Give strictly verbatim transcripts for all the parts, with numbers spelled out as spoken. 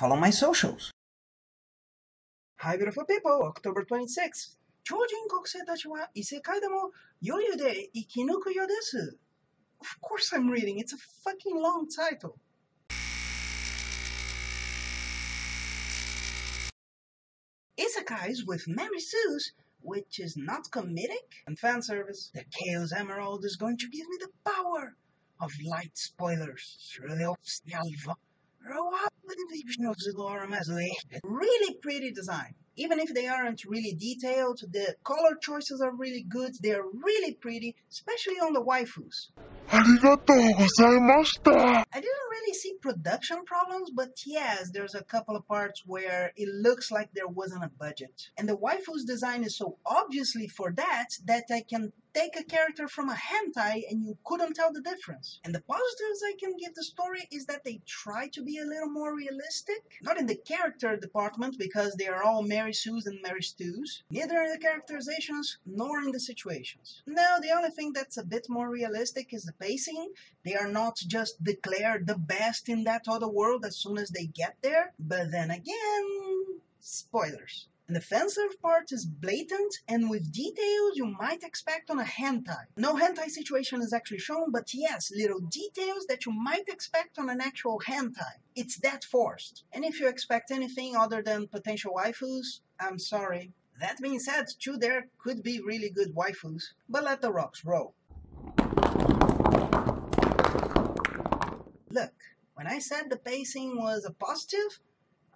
Follow my socials. Hi beautiful people, October twenty-sixth. 超人国生たちは異世界でも余裕で生き抜くようです Of course I'm reading, it's a fucking long title. Isekais with Mary Sue's, which is not comedic and fan service. The Chaos Emerald is going to give me the power of light spoilers. Really pretty design. Even if they aren't really detailed, the color choices are really good, they're really pretty, especially on the waifus. Arigato gozaimashita! I didn't really see production problems, but yes, there's a couple of parts where it looks like there wasn't a budget. And the waifu's design is so obviously for that, that I can take a character from a hentai and you couldn't tell the difference. And the positives I can give the story is that they try to be a little more realistic. Not in the character department, because they are all Mary Sue's and Mary Stu's. Neither in the characterizations, nor in the situations. Now, the only thing that's a bit more realistic is the pacing. They are not just declared the best in that other world as soon as they get there. But then again, spoilers. And the fanserve part is blatant and with details you might expect on a hentai. No hentai situation is actually shown, but yes, little details that you might expect on an actual hentai. It's that forced. And if you expect anything other than potential waifus, I'm sorry. That being said, too, there could be really good waifus, but let the rocks roll. Look, when I said the pacing was a positive,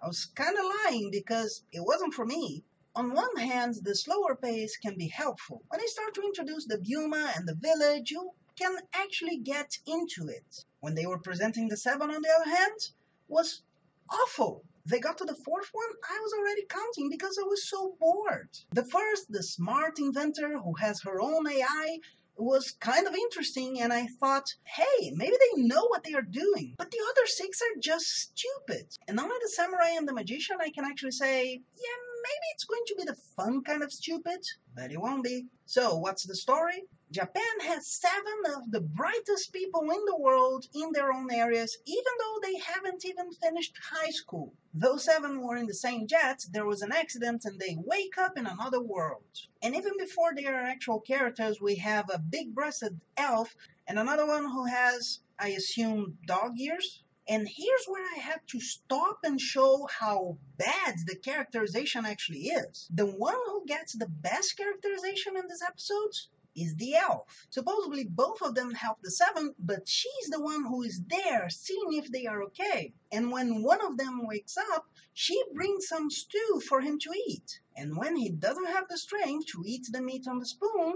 I was kind of lying because it wasn't for me. On one hand, the slower pace can be helpful. When they start to introduce the Buma and the village, you can actually get into it. When they were presenting the seven, on the other hand, was awful. They got to the fourth one, I was already counting because I was so bored. The first, the smart inventor who has her own A I, was kind of interesting, and I thought, hey, maybe they know what they are doing. But the other six are just stupid. And only the samurai and the magician, I can actually say, yeah, maybe it's going to be the fun kind of stupid, but it won't be. So, what's the story? Japan has seven of the brightest people in the world in their own areas, even though they haven't even finished high school. Those seven were in the same jet, there was an accident, and they wake up in another world. And even before they are actual characters, we have a big-breasted elf and another one who has, I assume, dog ears. And here's where I had to stop and show how bad the characterization actually is. The one who gets the best characterization in this episode is the elf. Supposedly both of them help the seven, but she's the one who is there, seeing if they are okay. And when one of them wakes up, she brings some stew for him to eat. And when he doesn't have the strength to eat the meat on the spoon,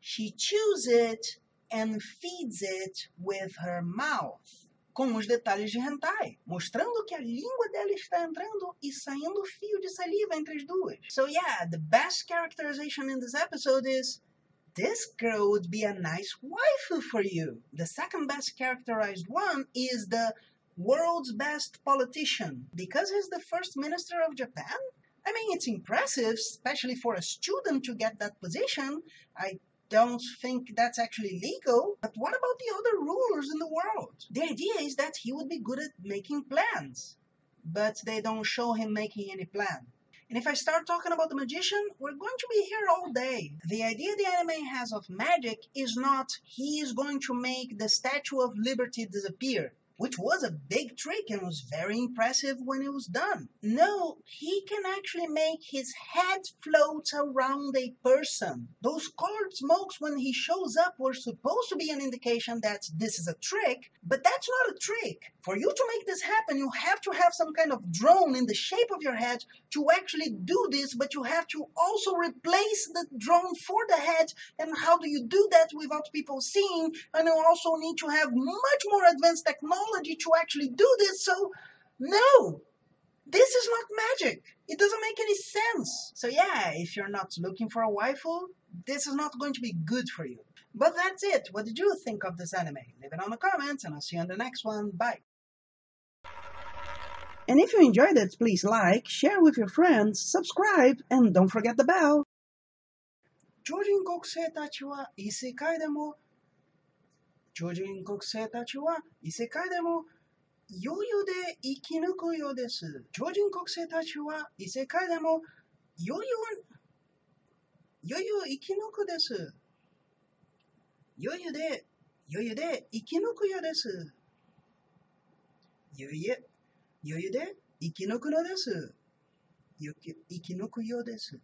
she chews it and feeds it with her mouth. Com os detalhes de hentai, mostrando que a língua dela está entrando e saindo fio de saliva entre as duas. So yeah, the best characterization in this episode is, this girl would be a nice waifu for you. The second best characterized one is the world's best politician, because he's the first minister of Japan? I mean, it's impressive, especially for a student to get that position. I don't think that's actually legal, but what about the other rulers in the world? The idea is that he would be good at making plans, but they don't show him making any plan. And if I start talking about the magician, we're going to be here all day. The idea the anime has of magic is not he is going to make the Statue of Liberty disappear, which was a big trick and was very impressive when it was done. No, he can actually make his head float around a person. Those colored smokes when he shows up were supposed to be an indication that this is a trick, but that's not a trick. For you to make this happen, you have to have some kind of drone in the shape of your head to actually do this, but you have to also replace the drone for the head, and how do you do that without people seeing? And you also need to have much more advanced technology to actually do this, so no, this is not magic. It doesn't make any sense. So yeah, if you're not looking for a waifu, this is not going to be good for you. But that's it. What did you think of this anime? Leave it on the comments, and I'll see you on the next one. Bye. And if you enjoyed it, please like, share with your friends, subscribe, and don't forget the bell. 超人国生たちは異世界でも 超人国生たちは異世界でも余裕で生き抜くようです。超人国生たちは異世界でも余裕、余裕生き抜くです。余裕で、余裕で生き抜くようです。余裕、余裕で生き抜くのです。生き抜くようです。